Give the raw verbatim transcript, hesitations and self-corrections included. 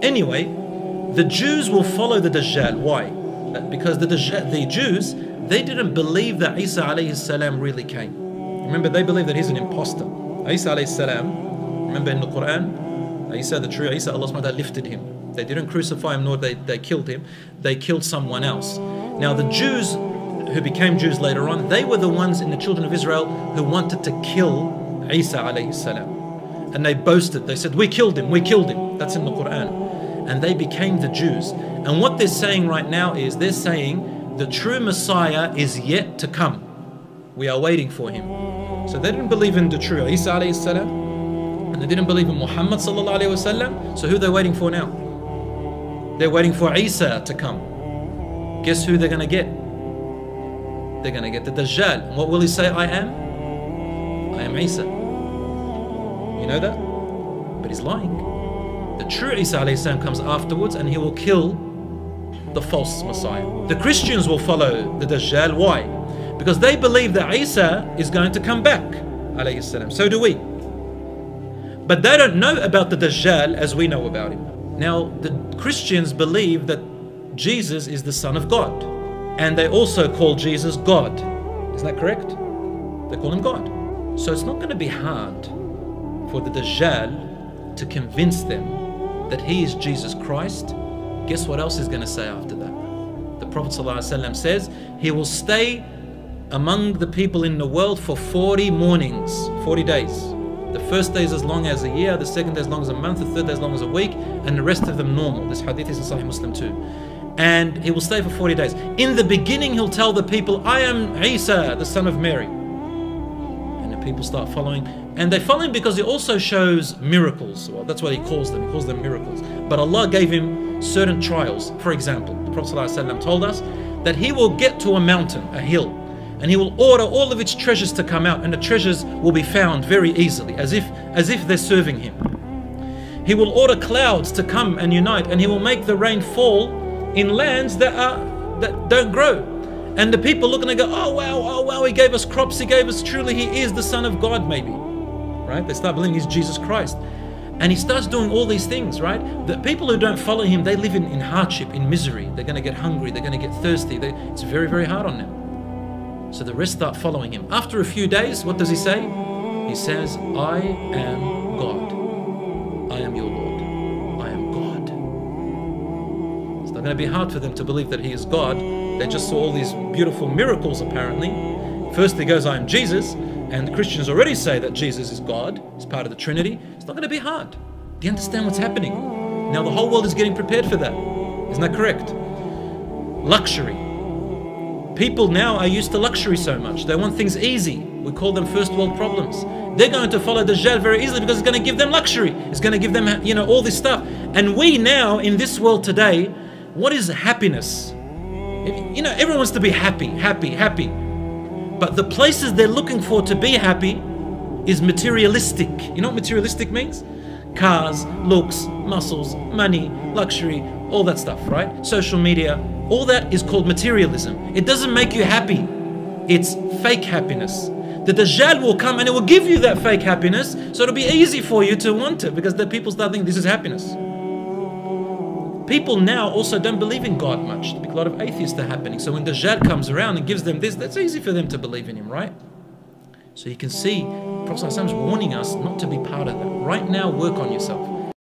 Anyway, the Jews will follow the Dajjal. Why? Because the, Dajjal, the Jews, they didn't believe that Isa alayhi salam really came. Remember, they believe that he's an imposter. Isa alayhi salam, remember in the Quran, Isa, the true Isa, Allah subhanahu wa ta'ala lifted him. They didn't crucify him, nor they, they killed him. They killed someone else. Now the Jews, who became Jews later on, they were the ones in the children of Israel who wanted to kill Isa alayhi salam. And they boasted, they said, we killed him, we killed him. That's in the Quran. And they became the Jews. And what they're saying right now is, they're saying, the true Messiah is yet to come. We are waiting for him. So they didn't believe in the true Isa alayhi salam, and they didn't believe in Muhammad sallallahu alayhi wasallam. So who are they waiting for now? They're waiting for Isa to come. Guess who they're going to get? They're going to get the Dajjal. And what will he say? I am? I am Isa. You know that? But he's lying. The true Isa alayhi salam comes afterwards, and he will kill the false Messiah. The Christians will follow the Dajjal. Why? Because they believe that Isa is going to come back alayhi salam. So do we. But they don't know about the Dajjal as we know about him. Now the Christians believe that Jesus is the Son of God, and they also call Jesus God. Isn't that correct? They call him God. So it's not going to be hard for the Dajjal to convince them that he is Jesus Christ. Guess what else he's going to say after that? The Prophet ﷺ says he will stay among the people in the world for forty mornings, forty days. The first day is as long as a year, the second day as long as a month, the third day as long as a week, and the rest of them normal. This hadith is in Sahih Muslim too. And he will stay for forty days. In the beginning, he'll tell the people, I am Isa, the son of Mary. People start following, and they follow him because he also shows miracles. Well, that's what he calls them. He calls them miracles. But Allah gave him certain trials. For example, the Prophet ﷺ told us that he will get to a mountain, a hill, and he will order all of its treasures to come out, and the treasures will be found very easily, as if, as if they're serving him. He will order clouds to come and unite, and he will make the rain fall in lands that, are, that don't grow. And the people look and go, oh wow, oh wow, he gave us crops, he gave us, truly he is the Son of God maybe. Right? They start believing he's Jesus Christ. And he starts doing all these things, right? The people who don't follow him, they live in, in hardship, in misery. They're going to get hungry, they're going to get thirsty. They, it's very, very hard on them. So the rest start following him. After a few days, what does he say? He says, I am God. I am your Lord. I am God. It's not going to be hard for them to believe that he is God. They just saw all these beautiful miracles apparently. First he goes, I am Jesus, and the Christians already say that Jesus is God, he's part of the Trinity. It's not going to be hard. Do you understand what's happening? Now the whole world is getting prepared for that. Isn't that correct? Luxury. People now are used to luxury so much. They want things easy. We call them first world problems. They're going to follow Dajjal very easily because it's going to give them luxury. It's going to give them, you know, all this stuff. And we now, in this world today, what is happiness? You know, everyone wants to be happy, happy, happy. But the places they're looking for to be happy is materialistic. You know what materialistic means? Cars, looks, muscles, money, luxury, all that stuff, right? Social media, all that is called materialism. It doesn't make you happy. It's fake happiness. The Dajjal will come and it will give you that fake happiness, so it'll be easy for you to want it because the people start thinking this is happiness. People now also don't believe in God much. A lot of atheists are happening. So when Dajjal comes around and gives them this, that's easy for them to believe in him, right? So you can see, Prophet ﷺ is warning us not to be part of that. Right now, work on yourself.